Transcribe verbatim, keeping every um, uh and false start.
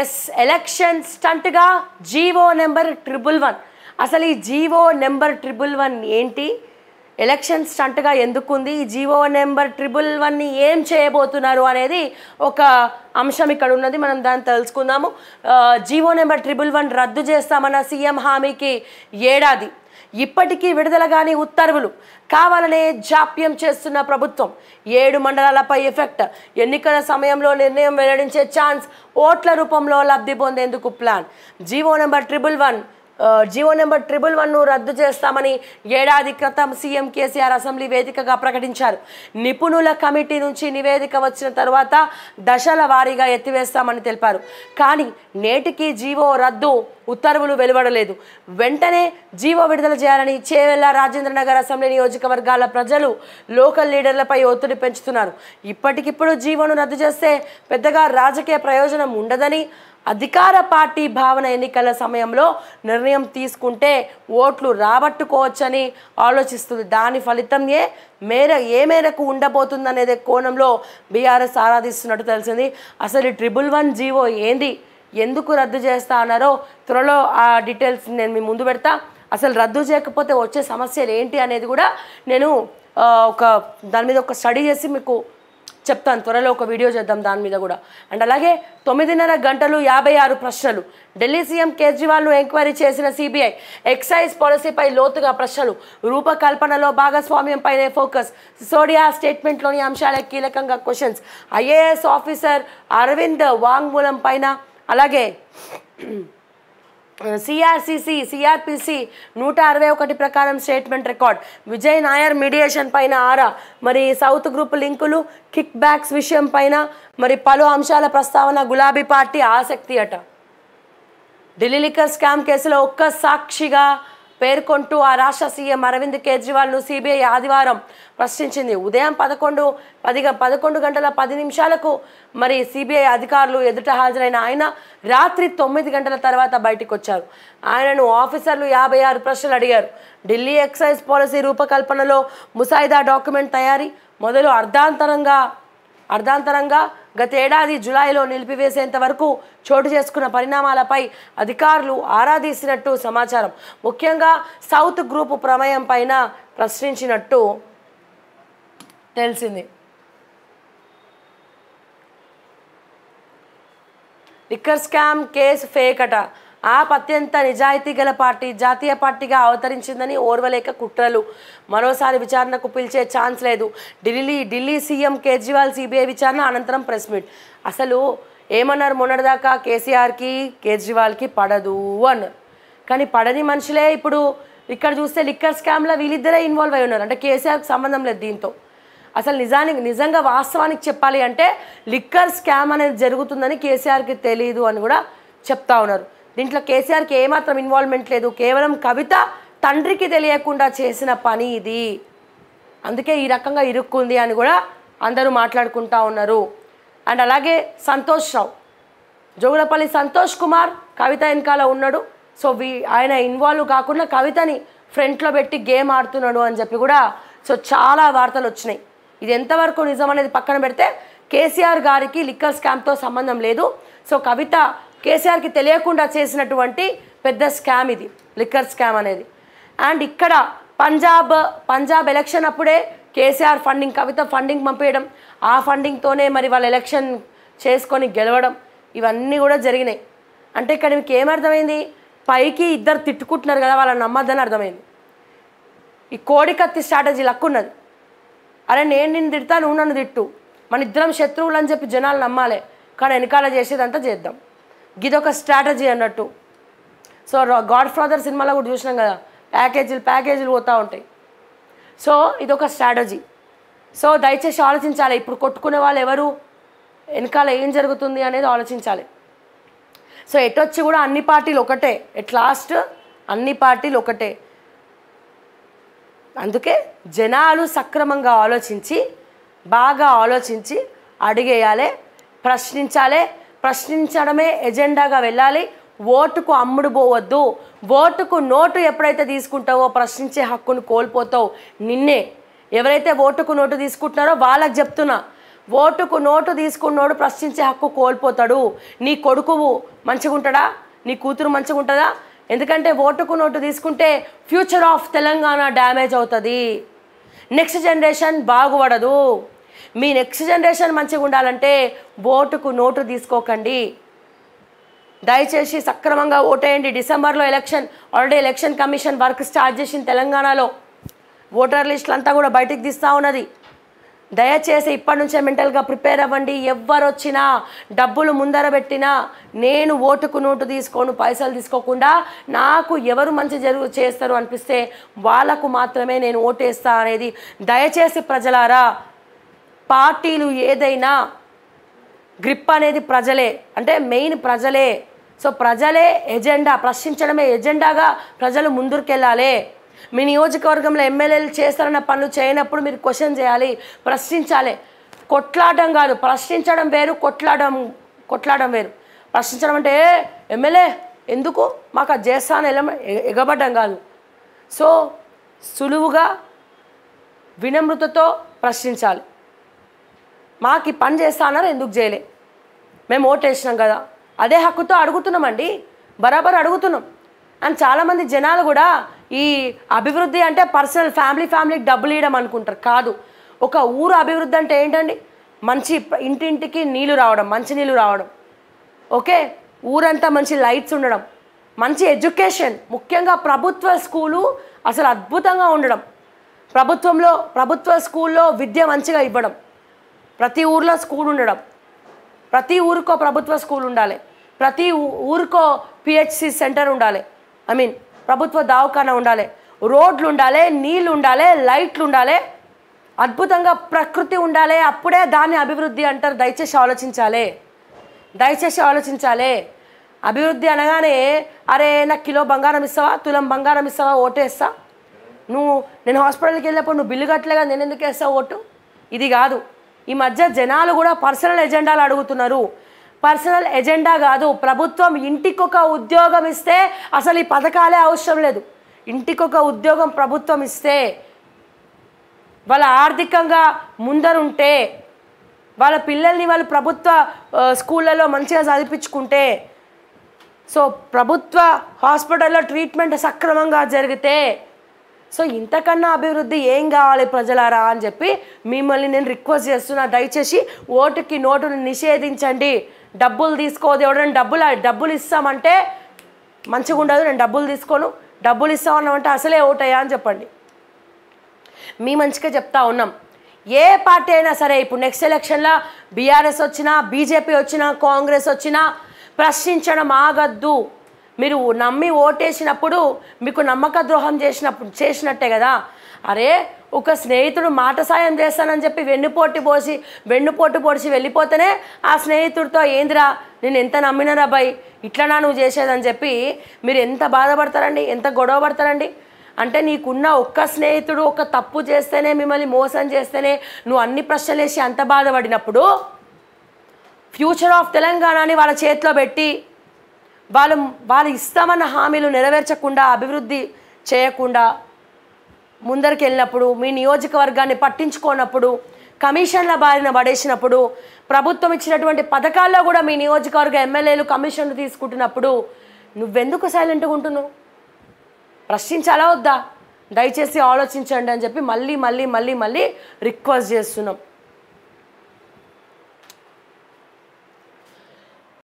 Yes election stunt గా GO number triple one. అసలు ఈ జీవో నెంబర్ ట్రిపుల్ వన్ ఏంటి, ఎలక్షన్ స్టంట్ గా ఎందుకు ఉంది, ఈ జీవో నెంబర్ ట్రిపుల్ వన్ ని ఏం చేయబోతున్నారు అనేది ఒక అంశం ఇక్కడ ఉన్నది. మనం దాన్ని తెలుసుకుందాము. జీవో నెంబర్ ట్రిపుల్ వన్ రద్దు చేస్తామన్న సీఎం హామీకి ఏడాది, ఇప్పటికీ విడుదల కాని ఉత్తర్వులు, కావాలనే జాప్యం చేస్తున్న ప్రభుత్వం, ఏడు మండలాలపై ఎఫెక్ట్, ఎన్నికల సమయంలో నిర్ణయం వెల్లడించే ఛాన్స్, ఓట్ల రూపంలో లబ్ధి పొందేందుకు plan. GO number triple one GO number triple వన్ను రద్దు చేస్తామని ఏడాది క్రితం సీఎం కేసీఆర్ అసెంబ్లీ వేదికగా ప్రకటించారు. నిపుణుల కమిటీ నుంచి నివేదిక వచ్చిన తర్వాత దశల వారీగా ఎత్తివేస్తామని తెలిపారు. కానీ నేటికి జీవో రద్దు ఉత్తర్వులు వెలువడలేదు. వెంటనే జీవో విడుదల చేయాలని చేవెళ్ళ రాజేంద్రనగర్ అసెంబ్లీ నియోజకవర్గాల ప్రజలు లోకల్ లీడర్లపై ఒత్తిడి పెంచుతున్నారు. ఇప్పటికిప్పుడు జీవోను రద్దు చేస్తే పెద్దగా రాజకీయ ప్రయోజనం ఉండదని, అధికార పార్టీ భావన ఎన్నికల సమయంలో నిర్ణయం తీసుకుంటే ఓట్లు రాబట్టుకోవచ్చని ఆలోచిస్తుంది. దాని ఫలితం ఏ మేర ఏ మేరకు ఉండబోతుందనేది కోణంలో బీఆర్ఎస్ ఆరాధిస్తున్నట్టు తెలిసింది. అసలు ట్రిపుల్ వన్ జీవో ఏంది, ఎందుకు రద్దు చేస్తా అన్నారో త్వరలో ఆ డీటెయిల్స్ నేను మీ ముందు పెడతా. అసలు రద్దు చేయకపోతే వచ్చే సమస్యలు ఏంటి అనేది కూడా నేను ఒక దాని మీద ఒక స్టడీ చేసి మీకు చెప్తాను. త్వరలో ఒక వీడియో చేద్దాం దాని మీద కూడా. అండ్ అలాగే తొమ్మిదిన్నర గంటలు యాభై ఆరు ప్రశ్నలు, ఢిల్లీ సీఎం కేజ్రీవాల్ను ఎంక్వైరీ చేసిన సిబిఐ, ఎక్సైజ్ పాలసీపై లోతుగా ప్రశ్నలు, రూపకల్పనలో భాగస్వామ్యంపైనే ఫోకస్, సిసోడియా స్టేట్మెంట్లోని అంశాలే కీలకంగా క్వశ్చన్స్, ఐఏఎస్ ఆఫీసర్ అరవింద్ వాంగ్మూలం పైన, అలాగే సిఆర్సిసి సిఆర్పిసి నూట అరవై ఒకటి ప్రకారం statement record, Vijay Nair mediation పైన ఆరా, మరి సౌత్ గ్రూప్ లింకులు, కిక్ బ్యాక్స్ విషయం పైన మరి పలు అంశాల ప్రస్తావన, గులాబీ పార్టీ ఆసక్తి అట, ఢిల్లీ లిక్కర్ స్కామ్ కేసులో ఒక్క సాక్షిగా పేర్కొంటూ ఆ రాష్ట్ర సీఎం అరవింద్ కేజ్రీవాల్ను సిబిఐ ఆదివారం ప్రశ్నించింది. ఉదయం పదకొండు పదిగా పదకొండు గంటల పది నిమిషాలకు మరి సిబిఐ అధికారులు ఎదుట హాజరైన ఆయన రాత్రి తొమ్మిది గంటల తర్వాత బయటకు వచ్చారు. ఆయనను ఆఫీసర్లు యాభై ఆరు ప్రశ్నలు అడిగారు. ఢిల్లీ ఎక్సైజ్ పాలసీ రూపకల్పనలో ముసాయిదా డాక్యుమెంట్ తయారీ మొదలు అర్ధాంతరంగా అర్ధాంతరంగా గతేడాది జూలైలో నిలిపివేసేంత వరకు చోటు చేసుకున్న పరిణామాలపై అధికారులు ఆరా తీసినట్టు సమాచారం. ముఖ్యంగా సౌత్ గ్రూప్ ప్రమేయం పైన ప్రశ్నించినట్టు తెలిసింది. లిక్కర్ స్కామ్ కేసు ఫేక్ అట, ఆప్ అత్యంత నిజాయితీ గల పార్టీ, జాతీయ పార్టీగా అవతరించిందని ఓర్వలేక కుట్రలు, మరోసారి విచారణకు పిలిచే ఛాన్స్ లేదు. ఢిల్లీ ఢిల్లీ సీఎం కేజ్రీవాల్ సిబిఐ విచారణ అనంతరం ప్రెస్ మీట్. అసలు ఏమన్నారు, మొన్నటిదాకా కేసీఆర్కి కేజ్రీవాల్కి పడదు అన్నారు. కానీ పడని మనుషులే ఇప్పుడు ఇక్కడ చూస్తే లిక్కర్ స్కామ్లో వీళ్ళిద్దరే ఇన్వాల్వ్ అయి ఉన్నారు. అంటే కేసీఆర్కి సంబంధం లేదు దీంతో. అసలు నిజానికి నిజంగా వాస్తవానికి చెప్పాలి అంటే లిక్కర్ స్కామ్ అనేది జరుగుతుందని కేసీఆర్కి తెలియదు అని కూడా చెప్తా ఉన్నారు. దీంట్లో కేసీఆర్కి ఏమాత్రం ఇన్వాల్వ్మెంట్ లేదు. కేవలం కవిత తండ్రికి తెలియకుండా చేసిన పని ఇది, అందుకే ఈ రకంగా ఇరుక్కుంది అని కూడా అందరూ మాట్లాడుకుంటూ ఉన్నారు. అండ్ అలాగే సంతోష్ రావు, జోగులపల్లి సంతోష్ కుమార్ కవిత వెనకాల ఉన్నాడు. సో వీ ఆయన ఇన్వాల్వ్ కాకుండా కవితని ఫ్రంట్లో పెట్టి గేమ్ ఆడుతున్నాడు అని చెప్పి కూడా సో చాలా వార్తలు వచ్చినాయి. ఇది ఎంతవరకు నిజం అనేది పక్కన పెడితే కేసీఆర్ గారికి లిక్కర్ స్కామ్తో సంబంధం లేదు. సో కవిత కేసీఆర్కి తెలియకుండా చేసినటువంటి పెద్ద స్కామ్ ఇది, లిక్కర్ స్కామ్ అనేది. అండ్ ఇక్కడ పంజాబ్ పంజాబ్ ఎలక్షన్ అప్పుడే కేసీఆర్ ఫండింగ్, కవిత ఫండింగ్ పంపేయడం, ఆ ఫండింగ్తోనే మరి వాళ్ళు ఎలక్షన్ చేసుకొని గెలవడం, ఇవన్నీ కూడా జరిగినాయి. అంటే ఇక్కడ మీకు ఏమర్థమైంది, పైకి ఇద్దరు తిట్టుకుంటున్నారు కదా, వాళ్ళని నమ్మద్దని అర్థమైంది. ఈ కోడికత్తి స్ట్రాటజీ లక్కున్నది. అరే నేను నిన్ను తిడతా, నువ్వు నన్ను తిట్టు, మన ఇద్దరం శత్రువులు అని చెప్పి జనాలు నమ్మాలి, కానీ వెనకాల చేసేదంతా చేద్దాం, ఇదొక స్ట్రాటజీ అన్నట్టు. సో గాడ్ ఫాదర్ సినిమాలో కూడా చూసినాం కదా, ప్యాకేజీలు ప్యాకేజీలు పోతూ ఉంటాయి. సో ఇదొక స్ట్రాటజీ. సో దయచేసి ఆలోచించాలి, ఇప్పుడు కొట్టుకునే వాళ్ళు ఎవరు, వెనకాల ఏం జరుగుతుంది అనేది ఆలోచించాలి. సో ఎటొచ్చి కూడా అన్ని పార్టీలు ఒకటే, ఎట్ లాస్ట్ అన్ని పార్టీలు ఒకటే. అందుకే జనాలు సక్రమంగా ఆలోచించి, బాగా ఆలోచించి అడిగేయాలి, ప్రశ్నించాలి, ప్రశ్నించడమే ఎజెండాగా వెళ్ళాలి. ఓటుకు అమ్ముడు పోవద్దు. ఓటుకు నోటు ఎప్పుడైతే తీసుకుంటావో ప్రశ్నించే హక్కును కోల్పోతావు. నిన్నే ఎవరైతే ఓటుకు నోటు తీసుకుంటున్నారో వాళ్ళకి చెప్తున్నా, ఓటుకు నోటు తీసుకున్నోడు ప్రశ్నించే హక్కు కోల్పోతాడు. నీ కొడుకువు మంచిగా ఉంటాడా, నీ కూతురు మంచిగా ఉంటుందా? ఎందుకంటే ఓటుకు నోటు తీసుకుంటే ఫ్యూచర్ ఆఫ్ తెలంగాణ డ్యామేజ్ అవుతుంది, నెక్స్ట్ జనరేషన్ బాగుపడదు. మీ నెక్స్ట్ జనరేషన్ మంచిగా ఉండాలంటే ఓటుకు నోటు తీసుకోకండి. దయచేసి సక్రమంగా ఓటేయండి. డిసెంబర్లో election, already election commission work start చేసిన తెలంగాణలో ఓటర్ లిస్టులు అంతా కూడా బయటికి తీస్తూ ఉన్నది. దయచేసి ఇప్పటి నుంచే మెంటల్గా ప్రిపేర్ అవ్వండి. ఎవ్వరొచ్చినా డబ్బులు ముందర పెట్టినా నేను ఓటుకు నోటు తీసుకోను, పైసలు తీసుకోకుండా నాకు ఎవరు మంచి జరుగు చేస్తారు అనిపిస్తే వాళ్ళకు మాత్రమే నేను ఓటేస్తా అనేది దయచేసి ప్రజలారా. పార్టీలు ఏదైనా గ్రిప్ అనేది ప్రజలే, అంటే మెయిన్ ప్రజలే. సో ప్రజలే ఎజెండా, ప్రశ్నించడమే ఎజెండాగా ప్రజలు ముందుకెళ్ళాలి. మీ నియోజకవర్గంలో ఎమ్మెల్యేలు చేస్తారన్న పనులు చేయనప్పుడు మీరు క్వశ్చన్ చేయాలి, ప్రశ్నించాలి. కొట్లాడడం కాదు, ప్రశ్నించడం వేరు, కొట్లాడడం కొట్లాడడం వేరు. ప్రశ్నించడం అంటే ఎమ్మెల్యే ఎందుకు మాకు అది చేస్తాను ఎలా ఎగబడ్డం కాదు. సో సులువుగా వినమ్రతతో ప్రశ్నించాలి. మాకు ఈ పని చేస్తా అన్నారు, ఎందుకు చేయలే, మేము ఓటేసినాం కదా, అదే హక్కుతో అడుగుతున్నామండి, బరాబర్ అడుగుతున్నాం. అండ్ చాలామంది జనాలు కూడా ఈ అభివృద్ధి అంటే పర్సనల్ ఫ్యామిలీ ఫ్యామిలీకి డబ్బులు ఇవ్వడం అనుకుంటారు. కాదు, ఒక ఊరు అభివృద్ధి అంటే ఏంటండి? మంచి ఇంటింటికి నీళ్లు రావడం, మంచి నీళ్ళు రావడం, ఓకే, ఊరంతా మంచి లైట్స్ ఉండడం, మంచి ఎడ్యుకేషన్, ముఖ్యంగా ప్రభుత్వ స్కూలు అసలు అద్భుతంగా ఉండడం, ప్రభుత్వంలో ప్రభుత్వ స్కూల్లో విద్య మంచిగా ఇవ్వడం, ప్రతి ఊర్లో స్కూల్ ఉండడం, ప్రతి ఊరికో ప్రభుత్వ స్కూల్ ఉండాలి, ప్రతి ఊరికో పిహెచ్సి సెంటర్ ఉండాలి, ఐ మీన్ ప్రభుత్వ దవాఖానా ఉండాలి, రోడ్లు ఉండాలి, నీళ్ళు ఉండాలి, లైట్లు ఉండాలి, అద్భుతంగా ప్రకృతి ఉండాలి. అప్పుడే దాన్ని అభివృద్ధి అంటారు. దయచేసి ఆలోచించాలి, దయచేసి ఆలోచించాలి. అభివృద్ధి అనగానే అరే నాకు కిలో బంగారం ఇస్తావా, తులం బంగారం ఇస్తావా, ఓటేస్తా, నువ్వు నేను హాస్పిటల్కి వెళ్ళినప్పుడు నువ్వు బిల్లు కట్టలేగా నేను ఎందుకు వేస్తావు ఓటు, ఇది కాదు. ఈ మధ్య జనాలు కూడా పర్సనల్ ఎజెండాలు అడుగుతున్నారు. పర్సనల్ ఎజెండా కాదు, ప్రభుత్వం ఇంటికొక ఉద్యోగం ఇస్తే అసలు ఈ పథకాలే అవసరం లేదు. ఇంటికొక ఉద్యోగం ప్రభుత్వం ఇస్తే, వాళ్ళ ఆర్థికంగా ముందరుంటే, వాళ్ళ పిల్లల్ని వాళ్ళు ప్రభుత్వ స్కూళ్ళలో మంచిగా చదివించుకుంటే, సో ప్రభుత్వ హాస్పిటల్లో ట్రీట్మెంట్ సక్రమంగా జరిగితే, సో ఇంతకన్నా అభివృద్ధి ఏం కావాలి ప్రజలారా అని చెప్పి మిమ్మల్ని నేను రిక్వెస్ట్ చేస్తున్నా. దయచేసి ఓటుకి నోటును నిషేధించండి. డబ్బులు తీసుకోదు ఎవడని, డబ్బులు డబ్బులు ఇస్తామంటే మంచిగా ఉండదు, నేను డబ్బులు తీసుకోను, డబ్బులు ఇస్తామన్నామంటే అసలే ఓటయ్యా అని చెప్పండి. మీ మంచిగా చెప్తా ఉన్నాం. ఏ పార్టీ అయినా సరే ఇప్పుడు నెక్స్ట్ ఎలక్షన్లో బీఆర్ఎస్ వచ్చినా, బీజేపీ వచ్చినా, కాంగ్రెస్ వచ్చినా ప్రశ్నించడం ఆగద్దు. మీరు నమ్మి ఓటేసినప్పుడు మీకు నమ్మక ద్రోహం చేసినప్పుడు చేసినట్టే కదా. అరే ఒక స్నేహితుడు మాట సాయం చేస్తానని చెప్పి వెన్నుపోటు పోసి వెన్నుపోటు పొడిచి వెళ్ళిపోతేనే ఆ స్నేహితుడితో ఏందిరా నేను ఎంత నమ్మినరా బాయ్ ఇట్లనా నువ్వు చేసేదని చెప్పి మీరు ఎంత బాధపడతారండి, ఎంత గొడవ పడతారండి. అంటే నీకున్న ఒక్క స్నేహితుడు ఒక తప్పు చేస్తేనే, మిమ్మల్ని మోసం చేస్తేనే నువ్వు అన్ని ప్రశ్నలు వేసి అంత బాధపడినప్పుడు ఫ్యూచర్ ఆఫ్ తెలంగాణని వాళ్ళ చేతిలో పెట్టి వాళ్ళు వాళ్ళు ఇస్తామన్న హామీలు నెరవేర్చకుండా, అభివృద్ధి చేయకుండా ముందరికి వెళ్ళినప్పుడు, మీ నియోజకవర్గాన్ని పట్టించుకోనప్పుడు, కమిషన్ల బారిన పడేసినప్పుడు, ప్రభుత్వం ఇచ్చినటువంటి పథకాల్లో కూడా మీ నియోజకవర్గ ఎమ్మెల్యేలు కమిషన్లు తీసుకుంటున్నప్పుడు నువ్వెందుకు సైలెంట్గా ఉంటున్నావు? ప్రశ్నించాలా వద్దా? దయచేసి ఆలోచించండి అని చెప్పి మళ్ళీ మళ్ళీ మళ్ళీ మళ్ళీ రిక్వెస్ట్ చేస్తున్నాం.